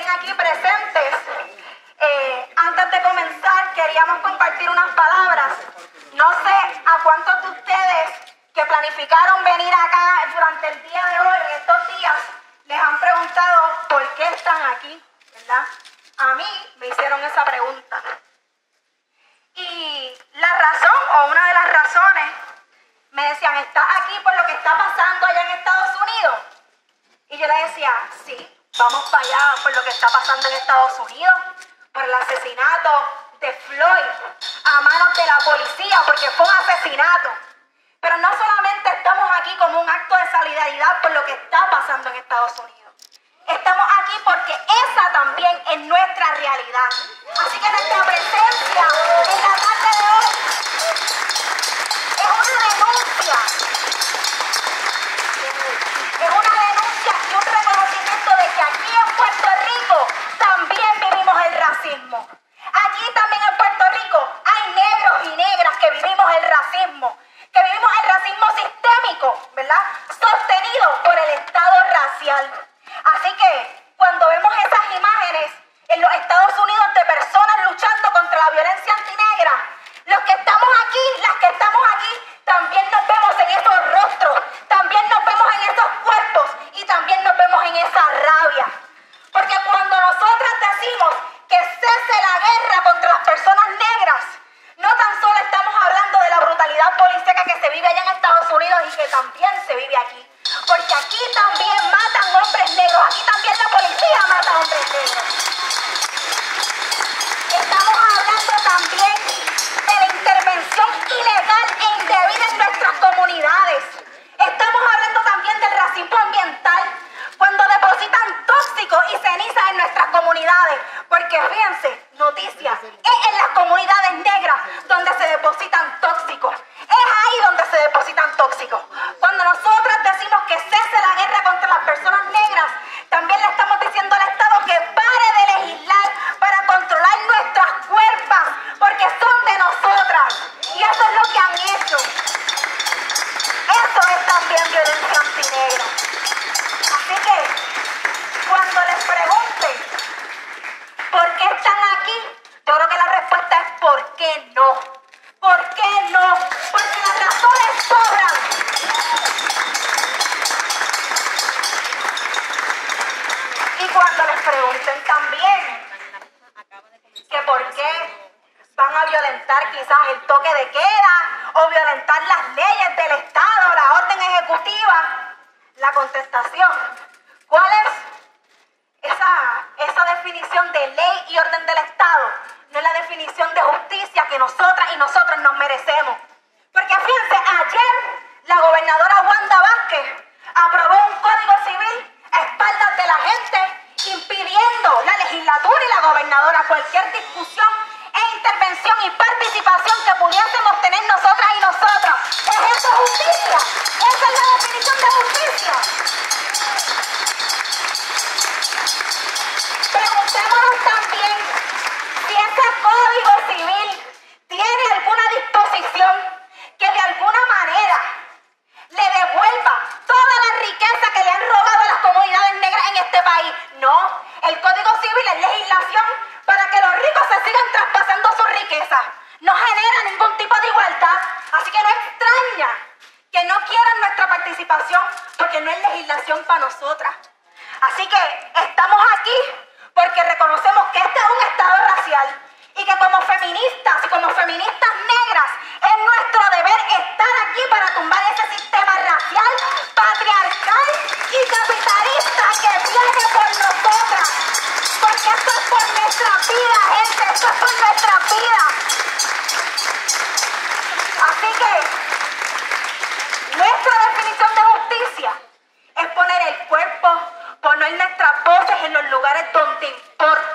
estén aquí presentes. Antes de comenzar, queríamos compartir unas palabras. No sé a cuántos de ustedes que planificaron venir acá durante el día de hoy, en estos días, les han preguntado por qué están aquí, ¿verdad? A mí me hicieron esa pregunta. Y la razón, o una de las razones, me decían, ¿estás aquí por lo que está pasando allá en Estados Unidos? Y yo les decía, sí, vamos para allá por lo que está pasando en Estados Unidos, por el asesinato de Floyd a manos de la policía, porque fue un asesinato. Pero no solamente estamos aquí como un acto de solidaridad por lo que está pasando en Estados Unidos. Estamos aquí porque esa también es nuestra realidad. Así que nuestra presencia en la tarde de hoy es una denuncia. Es una denuncia y un reconocimiento de que aquí en Puerto Rico también vivimos el racismo. Aquí también en Puerto Rico hay negros y negras que vivimos el racismo. Que vivimos el racismo sistémico, ¿verdad? Sostenido por el Estado racial. Así que cuando vemos esas imágenes en los Estados Unidos de personas luchando contra la violencia antinegra, los que estamos aquí, las que estamos aquí, también nos vemos en esos rostros, también nos vemos en esos cuerpos y también nos vemos en esa rabia. Porque cuando nosotras decimos que cese la guerra contra las personas negras, no tan solo estamos hablando de la brutalidad policíaca que se vive allá en Estados Unidos y que también se vive aquí. Porque aquí también matan hombres negros, aquí también la policía mata hombres negros. Estamos hablando también de la intervención ilegal e indebida en nuestras comunidades. Estamos hablando también del racismo ambiental, cuando depositan tóxicos y cenizas en nuestras comunidades. Porque fíjense, noticias, es en las comunidades negras donde se depositan tóxicos. Es ahí donde se depositan tóxicos. Cuando nosotras decimos que cese la guerra contra las personas negras, también le estamos diciendo al Estado que pare de legislar para controlar nuestras cuerpas, porque son de nosotras. Y eso es lo que han hecho. Eso es también violencia antinegra. Así que, cuando les pregunten por qué están aquí, yo creo que la respuesta es ¿por qué no? ¿Por qué no? Porque las razones sobran. Y cuando les pregunten también que por qué van a violentar quizás el toque de queda o violentar las leyes del Estado, la orden ejecutiva, la contestación, ¿cuál es esa definición de ley y orden del Estado? No es la definición de justicia que nosotras y nosotros nos merecemos. Porque fíjense, ayer la gobernadora Wanda Vázquez aprobó un código civil a espaldas de la gente, impidiendo la legislatura y la gobernadora cualquier discusión e intervención y participación que pudiésemos tener nosotras y nosotros. ¿Es eso justicia? Esa es la definición de justicia. Preguntémonos también si ese código civil tiene alguna disposición que de alguna manera le devuelva toda la riqueza que le han robado a las comunidades negras en este país. No, el Código Civil es legislación para que los ricos se sigan traspasando su riqueza. No genera ningún tipo de igualdad, así que no extraña que no quieran nuestra participación porque no es legislación para nosotras. Así que estamos aquí porque reconocemos que este es un Estado racial y que como feministas y como feministas negras es nuestro deber estar aquí para tumbar ese sistema racial, patriarcal y capitalista que viene por nosotras. Porque esto es por nuestra vida, gente, esto es por nuestra vida. Así que nuestra definición de justicia es poner el cuerpo, poner nuestras voces en los lugares donde importa.